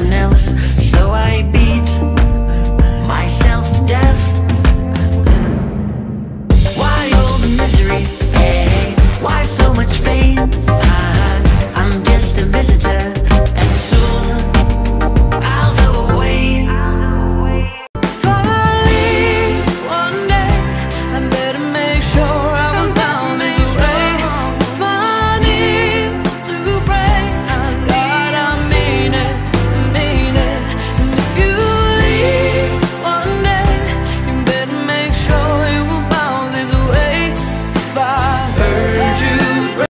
someone else.